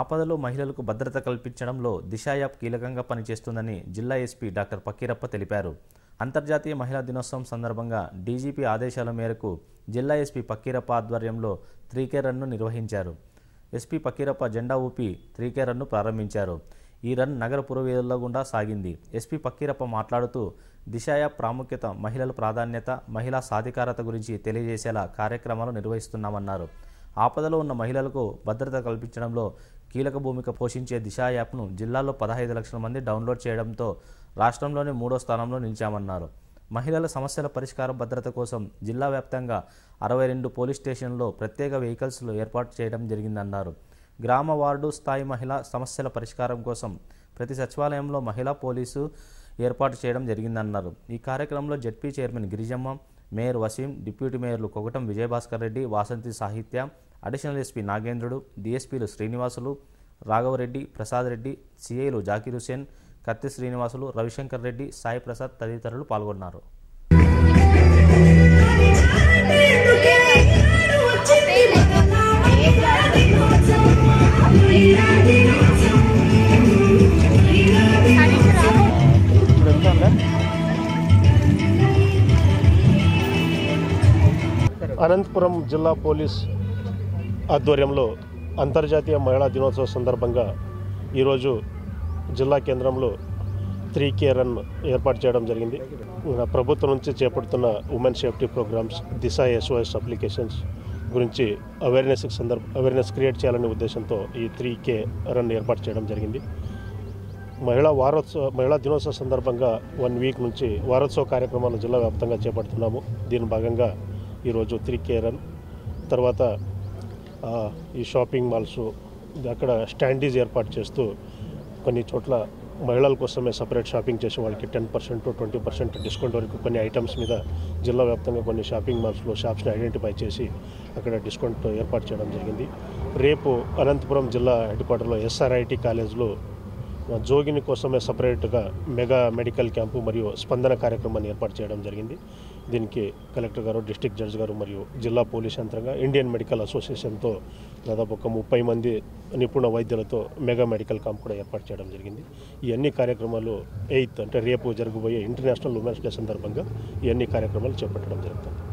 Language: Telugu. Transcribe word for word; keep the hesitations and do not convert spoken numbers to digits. ఆపదలో మహిళలకు భద్రత కల్పించడంలో దిశా యాప్ కీలకంగా పనిచేస్తుందని జిల్లా ఎస్పీ డాక్టర్ పకీరప్ప తెలిపారు. అంతర్జాతీయ మహిళా దినోత్సవం సందర్భంగా డీజీపీ ఆదేశాల మేరకు జిల్లా ఎస్పీ పకీరప్ప ఆధ్వర్యంలో త్రీ కే రన్ను నిర్వహించారు. ఎస్పీ పకీరప్ప జెండా ఊపి త్రీ కే రన్ను ప్రారంభించారు. ఈ రన్ నగర పురవేదుల గుండా సాగింది. ఎస్పీ పకీరప్ప మాట్లాడుతూ దిశ యాప్ ప్రాముఖ్యత, మహిళల ప్రాధాన్యత, మహిళా సాధికారత గురించి తెలియజేసేలా కార్యక్రమాలు నిర్వహిస్తున్నామన్నారు. ఆపదలో ఉన్న మహిళలకు భద్రత కల్పించడంలో కీలక భూమిక పోషించే దిశా యాప్ను జిల్లాలో పదహైదు లక్షల మంది డౌన్లోడ్ చేయడంతో రాష్ట్రంలోనే మూడో స్థానంలో నిలిచామన్నారు. మహిళల సమస్యల పరిష్కార భద్రత కోసం జిల్లా వ్యాప్తంగా అరవై రెండు పోలీస్ స్టేషన్లో ప్రత్యేక వెహికల్స్లు ఏర్పాటు చేయడం జరిగిందన్నారు. గ్రామ వార్డు స్థాయి మహిళా సమస్యల పరిష్కారం కోసం ప్రతి సచివాలయంలో మహిళా పోలీసు ఏర్పాటు చేయడం జరిగిందన్నారు. ఈ కార్యక్రమంలో ZP chairman Girijamma, mayor Waseem, deputy మేయర్లు కొగటం విజయభాస్కర్ రెడ్డి, వాసంతి సాహిత్య, అడిషనల్ ఎస్పీ నాగేంద్రుడు, డిఎస్పీలు శ్రీనివాసులు, రాఘవ రెడ్డి, ప్రసాద్ రెడ్డి, సిఐలు జాకిర్, హుసైన్, కత్తి, శ్రీనివాసులు, రవిశంకర్ రెడ్డి, సాయి, ప్రసాద్ తదితరులు పాల్గొన్నారు. అనంతపురం జిల్లా పోలీస్ ఆధ్వర్యంలో అంతర్జాతీయ మహిళా దినోత్సవ సందర్భంగా ఈరోజు జిల్లా కేంద్రంలో త్రీ కే రన్ ఏర్పాటు చేయడం జరిగింది. ప్రభుత్వం నుంచి చేపడుతున్న women safety programmes, Disha SOS applications గురించి అవేర్నెస్ సందర్భ అవేర్నెస్ క్రియేట్ చేయాలనే ఉద్దేశంతో ఈ త్రీ కే రన్ ఏర్పాటు చేయడం జరిగింది. మహిళా వారోత్సవ మహిళా దినోత్సవ సందర్భంగా వన్ వీక్ నుంచి వారోత్సవ కార్యక్రమాలు జిల్లా వ్యాప్తంగా చేపడుతున్నాము. దీని భాగంగా ఈరోజు త్రీ కే రన్, తర్వాత ఈ షాపింగ్ మాల్స్ అక్కడ స్టాండీస్ ఏర్పాటు చేస్తూ కొన్ని చోట్ల మహిళల కోసమే సపరేట్ షాపింగ్ చేసే వాళ్ళకి ten percent twenty percent discount వరకు కొన్ని ఐటమ్స్ మీద జిల్లా వ్యాప్తంగా కొన్ని షాపింగ్ మాల్స్లో షాప్స్ని ఐడెంటిఫై చేసి అక్కడ డిస్కౌంట్ ఏర్పాటు చేయడం జరిగింది. రేపు అనంతపురం జిల్లా హెడ్ క్వార్టర్లో ఎస్ఆర్ఐటి కాలేజ్లో జోగిని కోసమే సపరేట్గా మెగా మెడికల్ క్యాంపు మరియు స్పందన కార్యక్రమాన్ని ఏర్పాటు చేయడం జరిగింది. దీనికి కలెక్టర్ గారు, డిస్ట్రిక్ట్ జడ్జ్ గారు మరియు జిల్లా పోలీస్ యంత్రంగా ఇండియన్ మెడికల్ అసోసియేషన్తో దాదాపు ఒక ముప్పై మంది నిపుణ వైద్యులతో మెగా మెడికల్ క్యాంప్ కూడా ఏర్పాటు చేయడం జరిగింది. ఈ అన్ని కార్యక్రమాలు ఎయిత్ అంటే రేపు జరగబోయే ఇంటర్నేషనల్ ఉమెన్స్ డే సందర్భంగా ఈ అన్ని కార్యక్రమాలు చేపట్టడం జరుగుతుంది.